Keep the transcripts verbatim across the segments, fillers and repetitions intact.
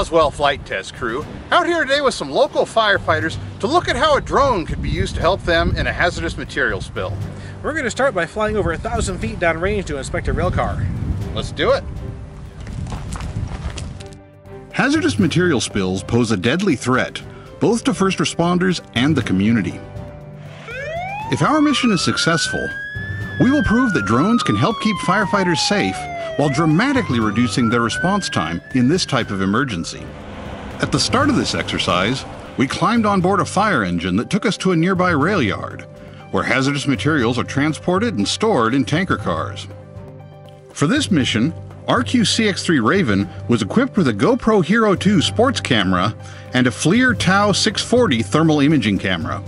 Roswell Flight Test Crew, out here today with some local firefighters to look at how a drone could be used to help them in a hazardous material spill. We're going to start by flying over a thousand feet downrange to inspect a rail car. Let's do it. Hazardous material spills pose a deadly threat, both to first responders and the community. If our mission is successful, we will prove that drones can help keep firefighters safe while dramatically reducing their response time in this type of emergency. At the start of this exercise, we climbed on board a fire engine that took us to a nearby rail yard, where hazardous materials are transported and stored in tanker cars. For this mission, R Q C X three Raven was equipped with a GoPro Hero two sports camera and a FLIR Tau six forty thermal imaging camera.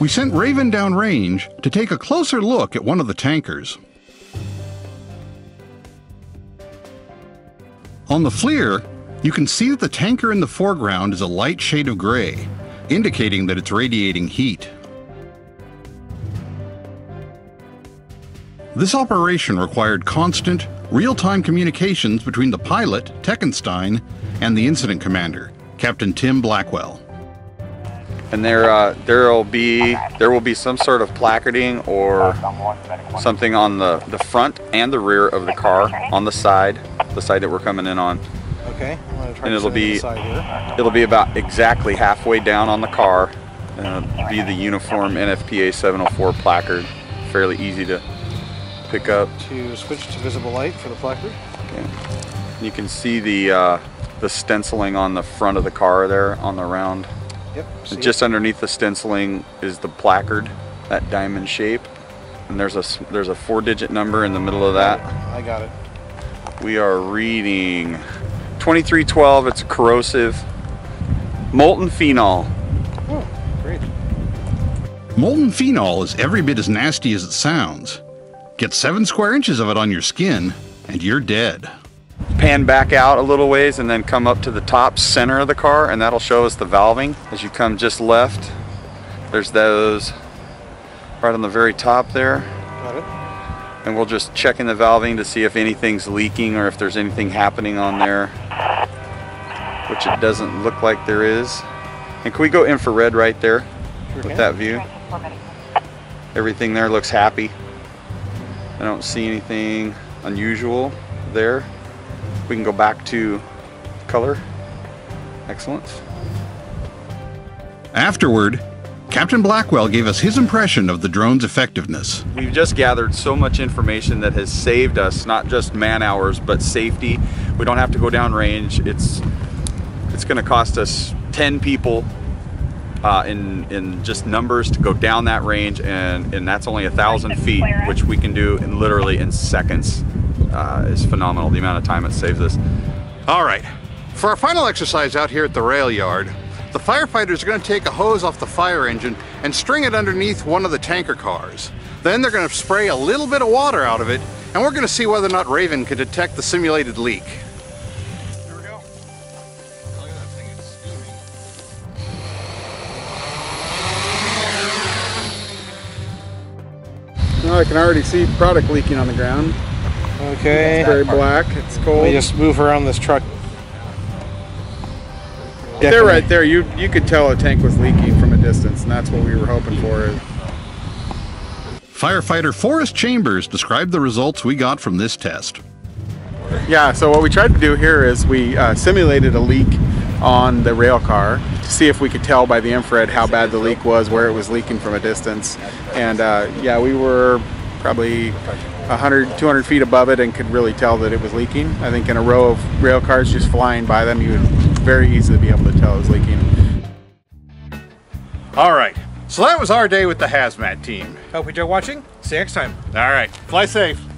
We sent Raven downrange to take a closer look at one of the tankers. On the FLIR, you can see that the tanker in the foreground is a light shade of gray, indicating that it's radiating heat. This operation required constant, real-time communications between the pilot, Tekenstein, and the incident commander, Captain Tim Blackwell. And there, uh, there will be there will be some sort of placarding or something on the the front and the rear of the car, on the side, the side that we're coming in on. Okay. I'm gonna try and it'll be it'll be about exactly halfway down on the car. Uh, be the uniform N F P A seven oh four placard, fairly easy to pick up. To switch to visible light for the placard. Okay. You can see the uh, the stenciling on the front of the car there on the round. Yep. So just it. underneath the stenciling is the placard, that diamond shape, and there's a there's a four-digit number in the middle of that. I got it. We are reading twenty-three twelve. It's a corrosive molten phenol. Oh, great. Molten phenol is every bit as nasty as it sounds. Get seven square inches of it on your skin, and you're dead. Pan back out a little ways and then come up to the top center of the car, and that'll show us the valving. As you come just left, there's those right on the very top there. Got it. And we'll just check in the valving to see if anything's leaking or if there's anything happening on there, which it doesn't look like there is. And can we go infrared right there with that view? Everything there looks happy. I don't see anything unusual there. We can go back to color. Excellent. Afterward, Captain Blackwell gave us his impression of the drone's effectiveness. We've just gathered so much information that has saved us not just man hours, but safety. We don't have to go downrange. It's it's going to cost us ten people Uh, in, in just numbers to go down that range, and, and that's only a thousand feet, which we can do in literally in seconds. Uh, is phenomenal, the amount of time it saves us. All right, for our final exercise out here at the rail yard, the firefighters are going to take a hose off the fire engine and string it underneath one of the tanker cars. Then they're going to spray a little bit of water out of it, and we're going to see whether or not Raven can detect the simulated leak. I can already see product leaking on the ground. Okay. It's very black. It's cold. We just move around this truck. Definitely. They're right there. You you could tell a tank was leaking from a distance, and that's what we were hoping for. Firefighter Forrest Chambers described the results we got from this test. Yeah. So what we tried to do here is we uh, simulated a leak on the rail car to see if we could tell by the infrared how bad the leak was, where it was leaking from a distance. And uh, yeah, we were probably one hundred, two hundred feet above it and could really tell that it was leaking. I think in a row of rail cars just flying by them, you would very easily be able to tell it was leaking. All right, so that was our day with the hazmat team. Hope you enjoyed watching. See you next time. All right, fly safe.